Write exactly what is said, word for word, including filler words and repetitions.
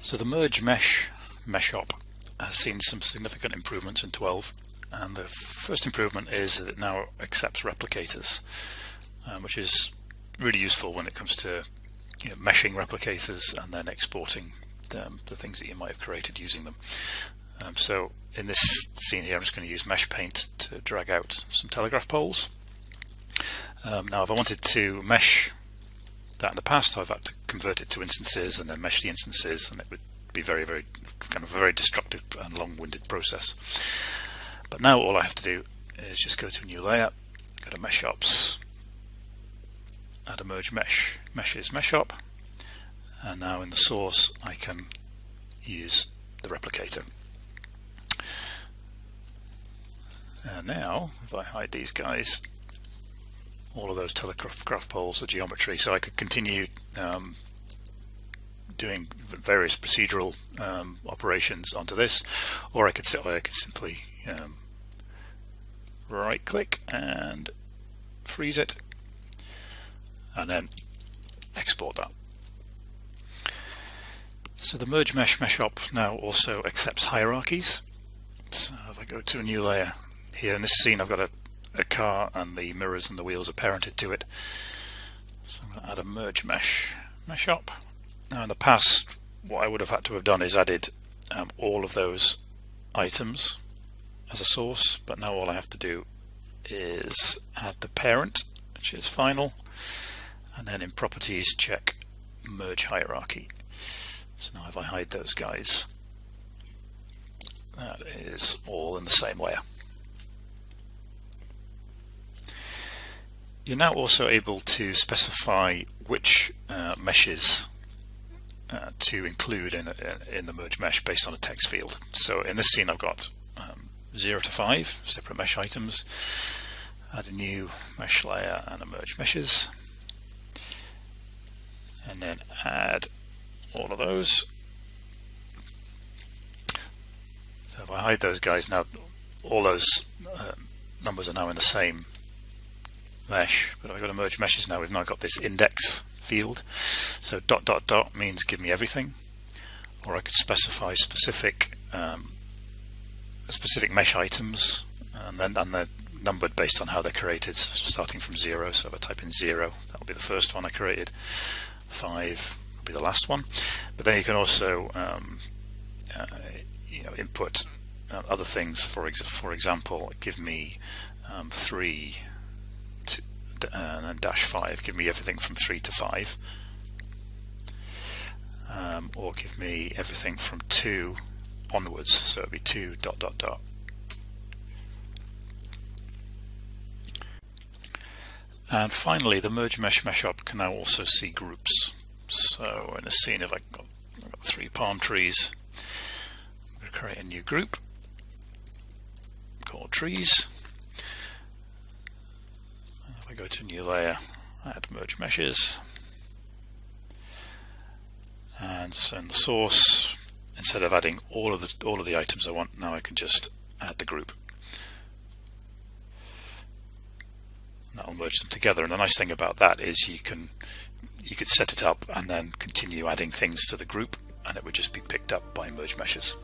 So the Merge Mesh, Mesh Op, has seen some significant improvements in twelve, and the first improvement is that it now accepts replicators, um, which is really useful when it comes to you know, meshing replicators and then exporting um, the things that you might have created using them. Um, so in this scene here, I'm just going to use Mesh Paint to drag out some telegraph poles. Um, now, if I wanted to mesh that in the past, I've had to convert it to instances and then mesh the instances, and it would be very, very kind of a very destructive and long-winded process. But now all I have to do is just go to a new layer, go to Mesh Ops, add a merge mesh. Mesh is Mesh Op, and now in the source, I can use the replicator. And now, if I hide these guys, all of those telegraph poles are geometry, so I could continue um, doing various procedural um, operations onto this, or I could, I could simply um, right-click and freeze it, and then export that. So the Merge Mesh Mesh Op now also accepts hierarchies. So if I go to a new layer, here in this scene I've got a, a car and the mirrors and the wheels are parented to it. So I'm going to add a merge mesh mesh op. Now in the past what I would have had to have done is added um, all of those items as a source, but now all I have to do is add the parent, which is final, and then in properties check merge hierarchy. So now if I hide those guys, that is all in the same layer. You're now also able to specify which uh, meshes uh, to include in, a, in the merge mesh based on a text field. So in this scene I've got um, zero to five separate mesh items, add a new mesh layer and a merge meshes, and then add all of those. So if I hide those guys now, all those uh, numbers are now in the same mesh, but I've got to merge meshes now. We've now got this index field, so dot dot dot means give me everything, or I could specify specific um, specific mesh items, and then and they're numbered based on how they're created, so starting from zero. So if I type in zero, that will be the first one I created. Five will be the last one. But then you can also um, uh, you know input uh, other things. For ex for example, give me um, three. And then dash five, give me everything from three to five, um, or give me everything from two onwards. So it'd be two dot dot dot. And finally, the merge mesh mesh op can now also see groups. So in a scene, if I've got, I've got three palm trees, I'm going to create a new group called trees. Go to new layer, add merge meshes, and so in the source, instead of adding all of the all of the items I want, now I can just add the group. That'll merge them together. And the nice thing about that is you can you could set it up and then continue adding things to the group, and it would just be picked up by merge meshes.